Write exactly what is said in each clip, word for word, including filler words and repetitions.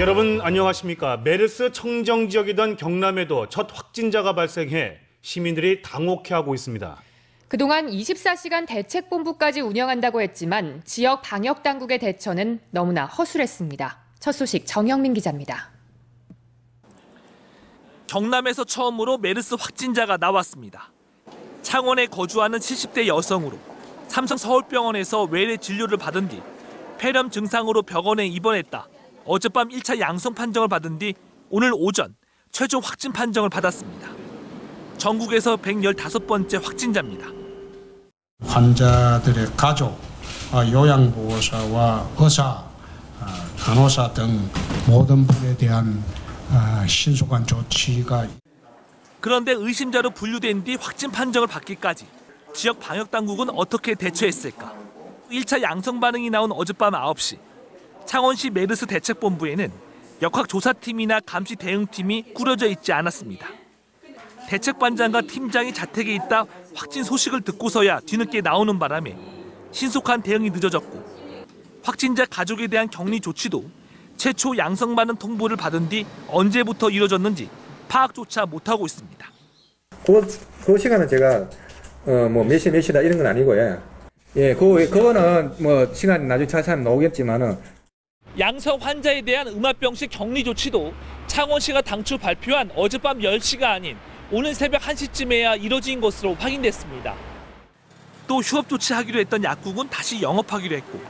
여러분 안녕하십니까? 메르스 청정지역이던 경남에도 첫 확진자가 발생해 시민들이 당혹해하고 있습니다. 그동안 이십사 시간 대책본부까지 운영한다고 했지만 지역 방역당국의 대처는 너무나 허술했습니다. 첫 소식 정영민 기자입니다. 경남에서 처음으로 메르스 확진자가 나왔습니다. 창원에 거주하는 칠십 대 여성으로 삼성서울병원에서 외래 진료를 받은 뒤 폐렴 증상으로 병원에 입원했다. 어젯밤 일 차 양성 판정을 받은 뒤 오늘 오전 최종 확진 판정을 받았습니다. 전국에서 백십오 번째 확진자입니다. 환자들의 가족, 요양보호사와 의사, 간호사 등 모든 분에 대한 신속한 조치가. 그런데 의심자로 분류된 뒤 확진 판정을 받기까지 지역 방역당국은 어떻게 대처했을까? 일 차 양성 반응이 나온 어젯밤 아홉 시. 창원시 메르스 대책본부에는 역학조사팀이나 감시 대응팀이 꾸려져 있지 않았습니다. 대책반장과 팀장이 자택에 있다 확진 소식을 듣고서야 뒤늦게 나오는 바람에 신속한 대응이 늦어졌고, 확진자 가족에 대한 격리 조치도 최초 양성 반응 통보를 받은 뒤 언제부터 이뤄졌는지 파악조차 못하고 있습니다. 그, 그 시간은 제가 어, 뭐 몇 시 몇 시다 이런 건 아니고요. 예, 그, 그거는 뭐 시간이 나중에 자세히 나오겠지만은. 양성 환자에 대한 음압병식 격리 조치도 창원시가 당초 발표한 어젯밤 열 시가 아닌 오늘 새벽 한 시쯤에야 이뤄진 것으로 확인됐습니다. 또 휴업 조치하기로 했던 약국은 다시 영업하기로 했고,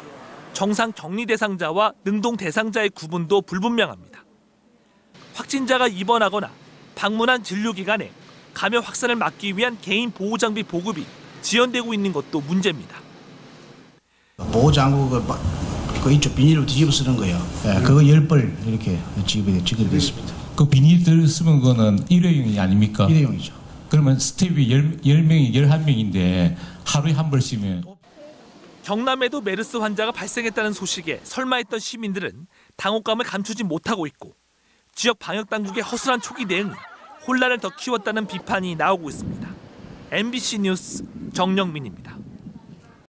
정상 격리 대상자와 능동 대상자의 구분도 불분명합니다. 확진자가 입원하거나 방문한 진료기관에 감염 확산을 막기 위한 개인 보호장비 보급이 지연되고 있는 것도 문제입니다. 보호장구가 그 이쪽 비닐로 뒤집어 쓰는 거예요. 네, 그거 열 벌 이렇게 지급이 됐습니다. 그 비닐들 쓰는 거는 일회용이 아닙니까? 일회용이죠. 그러면 스텝이 열 명이 열한 명인데 하루에 한 벌 쓰면. 경남에도 메르스 환자가 발생했다는 소식에 설마했던 시민들은 당혹감을 감추지 못하고 있고, 지역 방역당국의 허술한 초기 대응이 혼란을 더 키웠다는 비판이 나오고 있습니다. 엠비씨 뉴스 정영민입니다.